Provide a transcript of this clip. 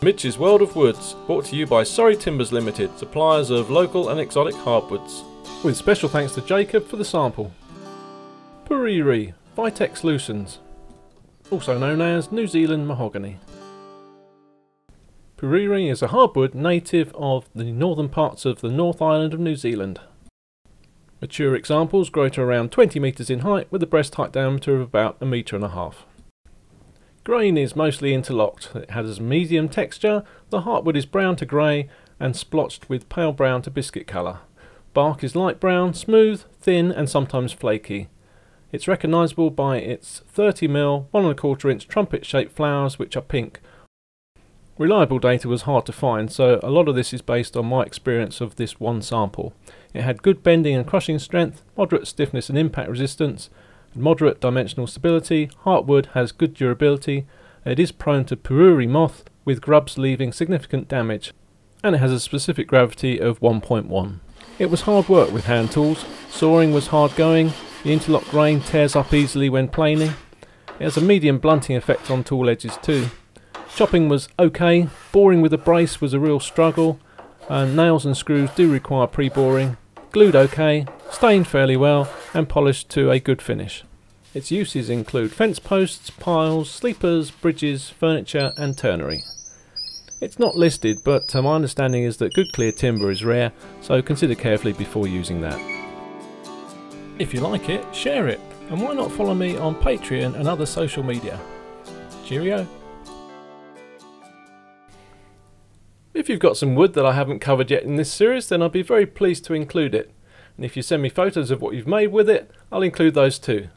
Mitch's World of Woods, brought to you by Surrey Timbers Limited, suppliers of local and exotic hardwoods. With special thanks to Jacob for the sample. Puriri, Vitex Lucens, also known as New Zealand mahogany. Puriri is a hardwood native of the northern parts of the North Island of New Zealand. Mature examples grow to around 20 metres in height with a breast height diameter of about 1.5 metres. Grain is mostly interlocked. It has a medium texture, the hardwood is brown to grey and splotched with pale brown to biscuit colour. Bark is light brown, smooth, thin and sometimes flaky. It's recognisable by its 30mm 1¼ inch trumpet shaped flowers which are pink. Reliable data was hard to find, so a lot of this is based on my experience of this one sample. It had good bending and crushing strength, moderate stiffness and impact resistance, moderate dimensional stability. Hardwood has good durability. It is prone to puriri moth, with grubs leaving significant damage, and it has a specific gravity of 1.1. It was hard work with hand tools. Sawing was hard going. The interlocked grain tears up easily when planing. It has a medium blunting effect on tool edges too. Chopping was okay. Boring with a brace was a real struggle. Nails and screws do require pre-boring. Glued okay, stained fairly well and polished to a good finish. Its uses include fence posts, piles, sleepers, bridges, furniture and turnery. It's not listed, but my understanding is that good clear timber is rare, so consider carefully before using that. If you like it, share it, and why not follow me on Patreon and other social media. Cheerio! If you've got some wood that I haven't covered yet in this series, then I'd be very pleased to include it. And if you send me photos of what you've made with it, I'll include those too.